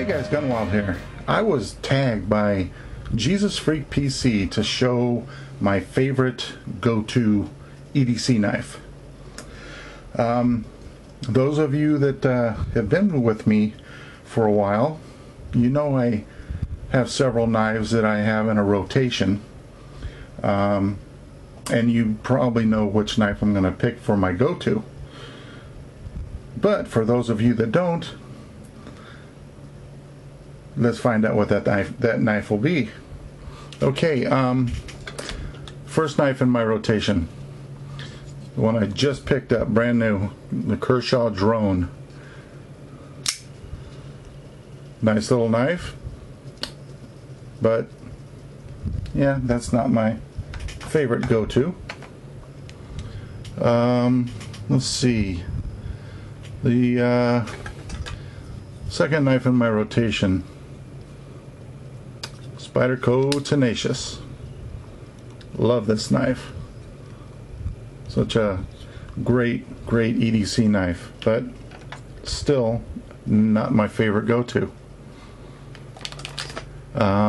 Hey guys, Gunwild here. I was tagged by JesusFreakPC to show my favorite go-to EDC knife. Those of you that have been with me for a while, you know I have several knives that I have in a rotation. And you probably know which knife I'm going to pick for my go-to. But for those of you that don't, let's find out what that knife will be. Okay, first knife in my rotation, the one I just picked up, brand new, the Kershaw drone. Nice little knife, but yeah, that's not my favorite go-to. Let's see. The second knife in my rotation, Spiderco Tenacious. Love this knife. Such a great, great EDC knife, but still not my favorite go-to. I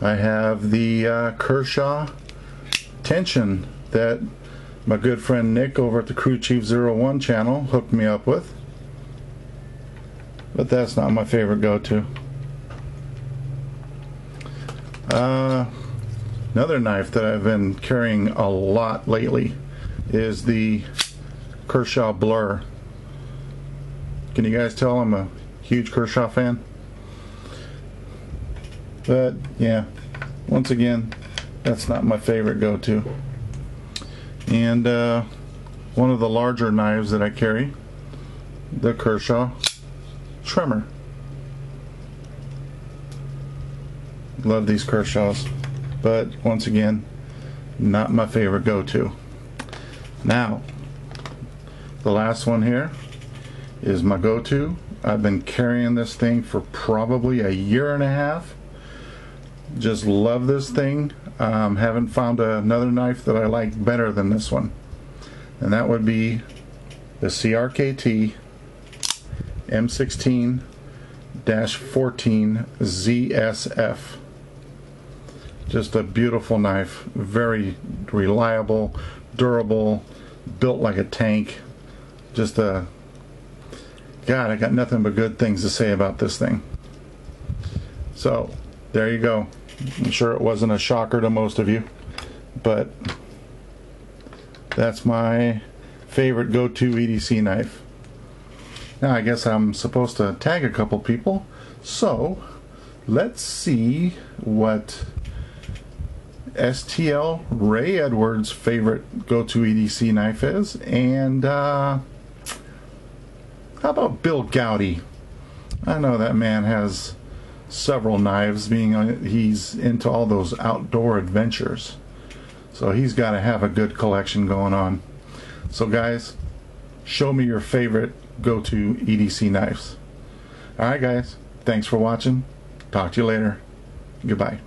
have the Kershaw tension that my good friend Nick over at the Crew Chief 01 channel hooked me up with. But that's not my favorite go-to. Another knife that I've been carrying a lot lately is the Kershaw Blur. Can you guys tell I'm a huge Kershaw fan? But yeah, once again, that's not my favorite go-to. And one of the larger knives that I carry, the Kershaw Tremor. Love these Kershaws, but once again, not my favorite go-to. Now, the last one here is my go-to. I've been carrying this thing for probably a year and a half. Just love this thing. Haven't found another knife that I like better than this one, and that would be the CRKT M16-14 ZSF. Just a beautiful knife, very reliable, durable, built like a tank. Just a God, I got nothing but good things to say about this thing. So there you go. I'm sure it wasn't a shocker to most of you, but that's my favorite go-to EDC knife. Now I guess I'm supposed to tag a couple people, so let's see what STL Ray Edwards' favorite go-to EDC knife is, and how about Bill Goudy? I know that man has several knives, being he's into all those outdoor adventures, so he's got to have a good collection going on. So guys, show me your favorite go-to EDC knives. All right guys, thanks for watching. Talk to you later. Goodbye.